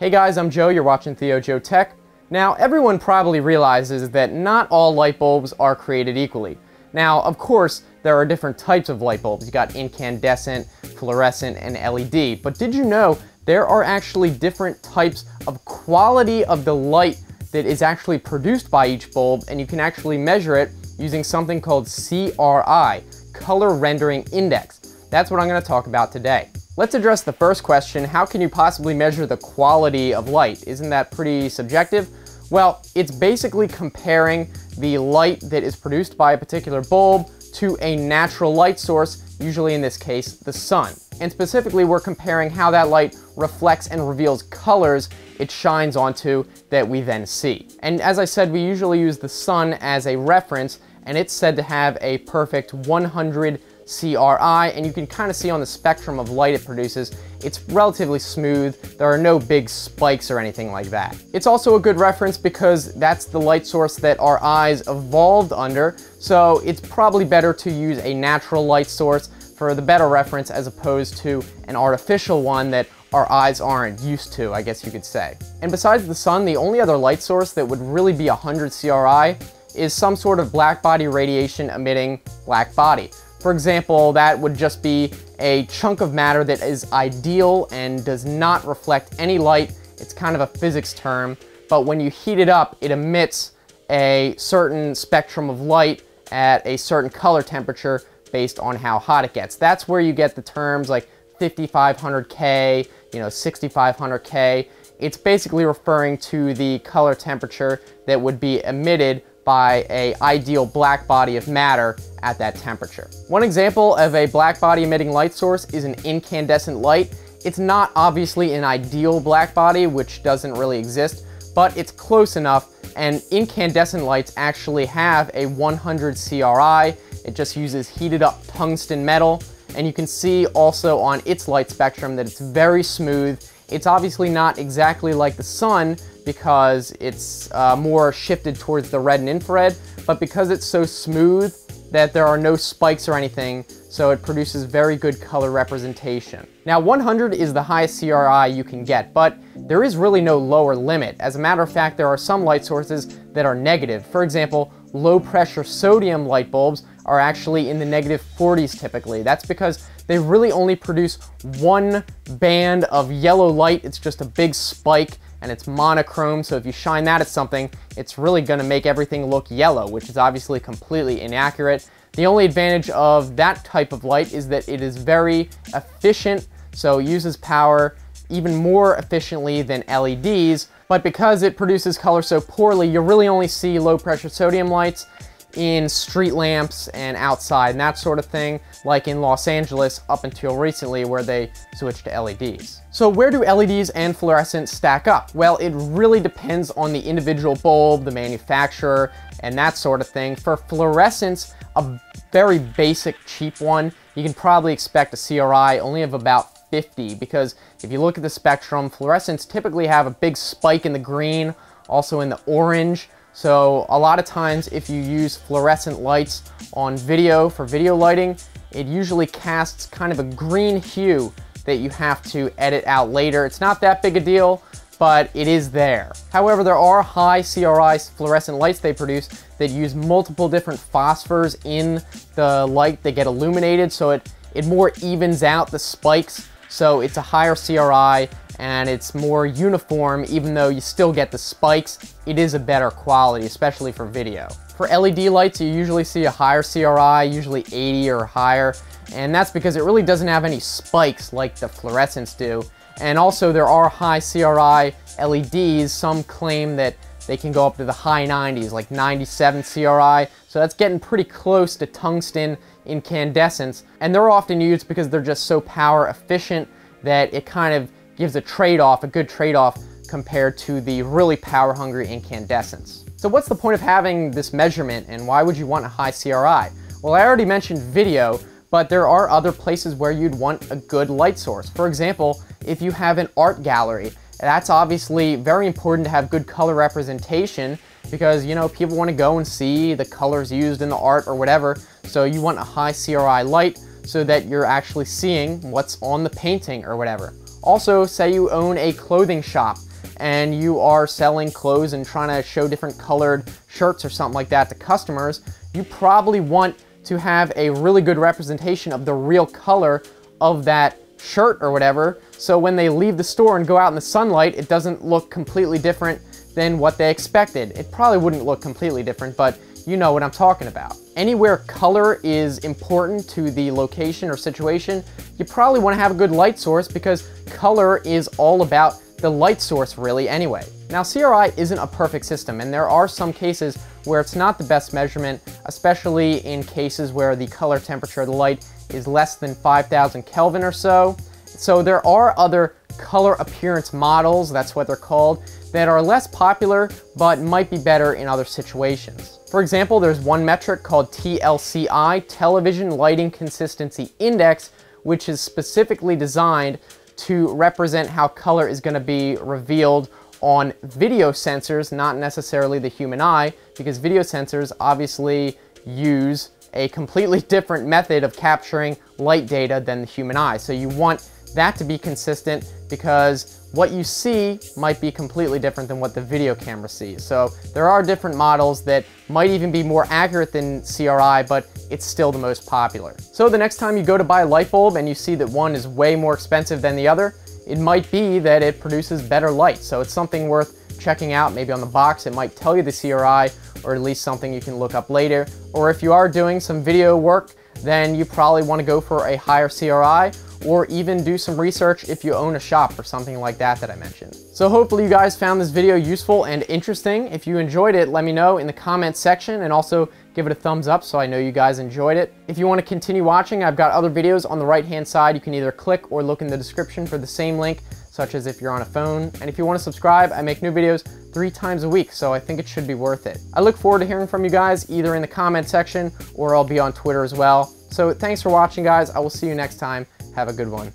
Hey guys, I'm Joe, you're watching ThioJoe Tech. Now, everyone probably realizes that not all light bulbs are created equally. Now, of course, there are different types of light bulbs. You got incandescent, fluorescent, and LED. But did you know there are actually different types of quality of the light that is actually produced by each bulb, and you can actually measure it using something called CRI, color rendering index. That's what I'm going to talk about today. Let's address the first question, how can you possibly measure the quality of light? Isn't that pretty subjective? Well, it's basically comparing the light that is produced by a particular bulb to a natural light source, usually in this case, the sun. And specifically, we're comparing how that light reflects and reveals colors it shines onto that we then see. And as I said, we usually use the sun as a reference, and it's said to have a perfect 100 CRI, and you can kind of see on the spectrum of light it produces, it's relatively smooth. There are no big spikes or anything like that. It's also a good reference because that's the light source that our eyes evolved under, so it's probably better to use a natural light source for the better reference as opposed to an artificial one that our eyes aren't used to, I guess you could say. And besides the sun, the only other light source that would really be 100 CRI is some sort of black body radiation emitting black body. For example, that would just be a chunk of matter that is ideal and does not reflect any light. It's kind of a physics term, but when you heat it up, it emits a certain spectrum of light at a certain color temperature based on how hot it gets. That's where you get the terms like 5500K, 6500K. It's basically referring to the color temperature that would be emitted by an ideal black body of matter at that temperature. One example of a black body emitting light source is an incandescent light. It's not obviously an ideal black body, which doesn't really exist, but it's close enough, and incandescent lights actually have a 100 CRI. It just uses heated up tungsten metal, and you can see also on its light spectrum that it's very smooth. It's obviously not exactly like the sun because it's more shifted towards the red and infrared, but because it's so smooth that there are no spikes or anything, so it produces very good color representation. Now, 100 is the highest CRI you can get, but there is really no lower limit. As a matter of fact, there are some light sources that are negative. For example, low pressure sodium light bulbs are actually in the negative 40s typically. That's because they really only produce one band of yellow light. It's just a big spike and it's monochrome, so if you shine that at something, it's really gonna make everything look yellow, which is obviously completely inaccurate. The only advantage of that type of light is that it is very efficient, so it uses power even more efficiently than LEDs, but because it produces color so poorly, you really only see low pressure sodium lights in street lamps and outside and that sort of thing, like in Los Angeles up until recently where they switched to LEDs. So where do LEDs and fluorescent stack up? Well, it really depends on the individual bulb, the manufacturer, and that sort of thing. For fluorescents, a very basic cheap one, you can probably expect a CRI only of about 50, because if you look at the spectrum, fluorescents typically have a big spike in the green, also in the orange. So a lot of times if you use fluorescent lights on video for video lighting, it usually casts kind of a green hue that you have to edit out later. It's not that big a deal, but it is there. However, there are high CRI fluorescent lights they produce that use multiple different phosphors in the light that get illuminated, so it more evens out the spikes. So it's a higher CRI and it's more uniform, even though you still get the spikes. It is a better quality, especially for video. For LED lights, you usually see a higher CRI, usually 80 or higher, and that's because it really doesn't have any spikes like the fluorescents do. And also there are high CRI LEDs. Some claim that they can go up to the high 90s, like 97 CRI, so that's getting pretty close to tungsten incandescents, and they're often used because they're just so power efficient that it kind of gives a trade-off, a good trade-off compared to the really power-hungry incandescents. So what's the point of having this measurement and why would you want a high CRI? Well, I already mentioned video, but there are other places where you'd want a good light source. For example, if you have an art gallery, that's obviously very important to have good color representation because, people want to go and see the colors used in the art or whatever, so you want a high CRI light so that you're actually seeing what's on the painting or whatever. Also, say you own a clothing shop and you are selling clothes and trying to show different colored shirts or something like that to customers, you probably want to have a really good representation of the real color of that shirt or whatever, so when they leave the store and go out in the sunlight, it doesn't look completely different than what they expected. It probably wouldn't look completely different, but you know what I'm talking about. Anywhere color is important to the location or situation, you probably want to have a good light source, because color is all about the light source really anyway. Now CRI isn't a perfect system, and there are some cases where it's not the best measurement, especially in cases where the color temperature of the light is less than 5,000 Kelvin or so. So there are other color appearance models, that's what they're called, that are less popular but might be better in other situations. For example, there's one metric called TLCI, Television Lighting Consistency Index, which is specifically designed to represent how color is going to be revealed on video sensors, not necessarily the human eye, because video sensors obviously use a completely different method of capturing light data than the human eye. So you want that to be consistent, because what you see might be completely different than what the video camera sees. So there are different models that might even be more accurate than CRI, but it's still the most popular. So the next time you go to buy a light bulb and you see that one is way more expensive than the other, it might be that it produces better light. So it's something worth checking out. Maybe on the box it might tell you the CRI, or at least something you can look up later. Or if you are doing some video work, then you probably want to go for a higher CRI, or even do some research if you own a shop or something like that that I mentioned. So hopefully you guys found this video useful and interesting. If you enjoyed it, let me know in the comments section, and also give it a thumbs up so I know you guys enjoyed it. If you want to continue watching, I've got other videos on the right-hand side. You can either click or look in the description for the same link, such as if you're on a phone. And if you want to subscribe, I make new videos 3 times a week, so I think it should be worth it. I look forward to hearing from you guys, either in the comment section, or I'll be on Twitter as well. So thanks for watching, guys. I will see you next time. Have a good one.